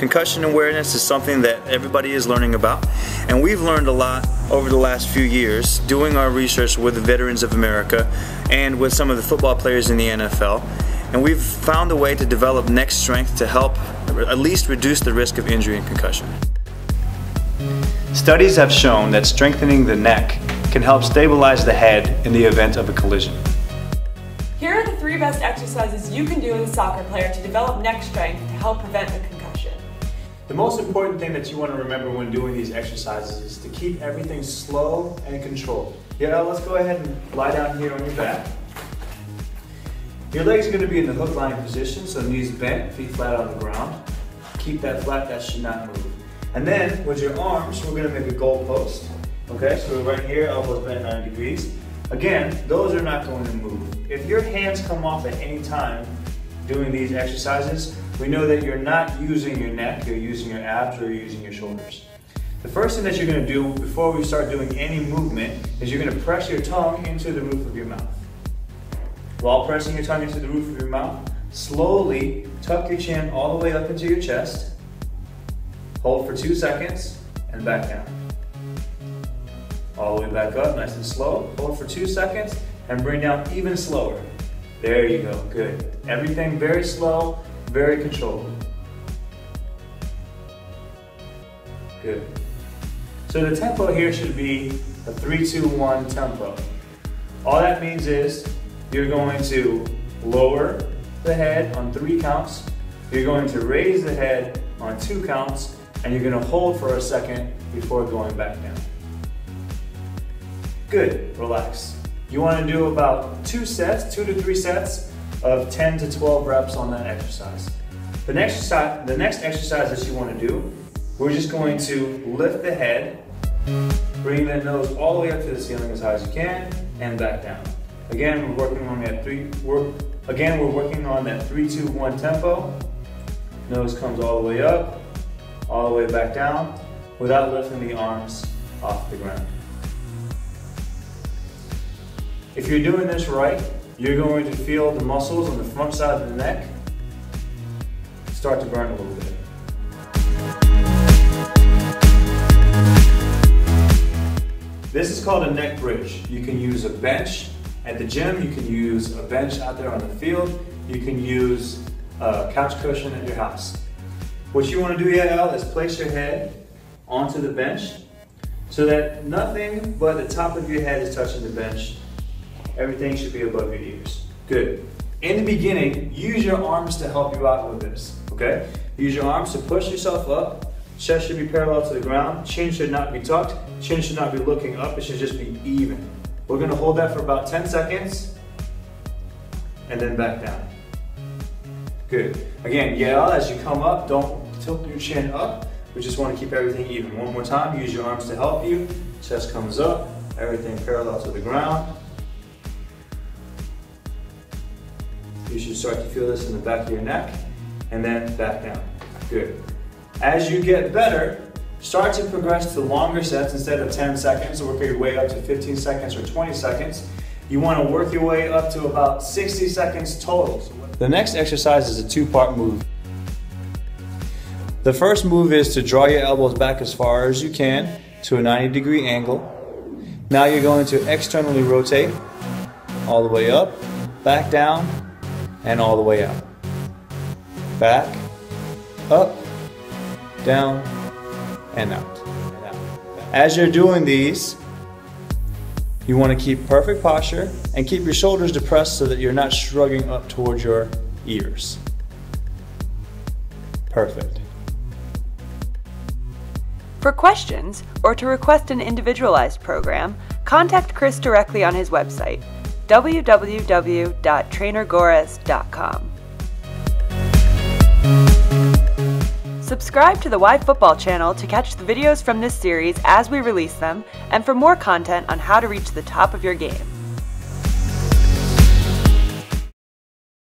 Concussion awareness is something that everybody is learning about, and we've learned a lot over the last few years doing our research with the Veterans of America and with some of the football players in the NFL, and we've found a way to develop neck strength to help at least reduce the risk of injury and concussion. Studies have shown that strengthening the neck can help stabilize the head in the event of a collision. Here are the three best exercises you can do as a soccer player to develop neck strength to help prevent a concussion. The most important thing that you want to remember when doing these exercises is to keep everything slow and controlled. Yeah, let's go ahead and lie down here on your back. Your legs are going to be in the hook lying position, so knees bent, feet flat on the ground. Keep that flat, that should not move. And then, with your arms, we're going to make a goal post. Okay, so we're right here, elbows bent 90 degrees. Again, those are not going to move. If your hands come off at any time doing these exercises, we know that you're not using your neck, you're using your abs, or you're using your shoulders. The first thing that you're going to do before we start doing any movement is you're going to press your tongue into the roof of your mouth. While pressing your tongue into the roof of your mouth, slowly tuck your chin all the way up into your chest, hold for 2 seconds, and back down. All the way back up, nice and slow, hold for 2 seconds, and bring down even slower. There you go, good. Everything very slow, very controlled. Good. So the tempo here should be a 3-2-1 tempo. All that means is, you're going to lower the head on 3 counts, you're going to raise the head on 2 counts, and you're going to hold for a second before going back down. Good, relax. You want to do about 2 to 3 sets of 10 to 12 reps on that exercise. The next exercise that you want to do, we're just going to lift the head, bring that nose all the way up to the ceiling as high as you can, and back down. Again, we're working on that 3-2-1 tempo. Nose comes all the way up, all the way back down, without lifting the arms off the ground. If you're doing this right, you're going to feel the muscles on the front side of the neck start to burn a little bit. This is called a neck bridge. You can use a bench at the gym, you can use a bench out there on the field, you can use a couch cushion at your house. What you want to do, Yael, is place your head onto the bench so that nothing but the top of your head is touching the bench. Everything should be above your ears. Good. In the beginning, use your arms to help you out with this, okay? Use your arms to push yourself up. Chest should be parallel to the ground. Chin should not be tucked. Chin should not be looking up. It should just be even. We're going to hold that for about 10 seconds and then back down. Good. Again, Yael, as you come up, don't tilt your chin up. We just want to keep everything even. One more time, use your arms to help you. Chest comes up, everything parallel to the ground. You should start to feel this in the back of your neck and then back down. Good. As you get better, start to progress to longer sets instead of 10 seconds, work your way up to 15 seconds or 20 seconds. You want to work your way up to about 60 seconds total. The next exercise is a 2-part move. The first move is to draw your elbows back as far as you can to a 90-degree angle. Now you're going to externally rotate all the way up, back down, and all the way out. Back, up, down, and out. As you're doing these, you want to keep perfect posture and keep your shoulders depressed so that you're not shrugging up towards your ears. Perfect. For questions or to request an individualized program, contact Chris directly on his website, www.trainergorres.com. Subscribe to the Y Football channel to catch the videos from this series as we release them and for more content on how to reach the top of your game.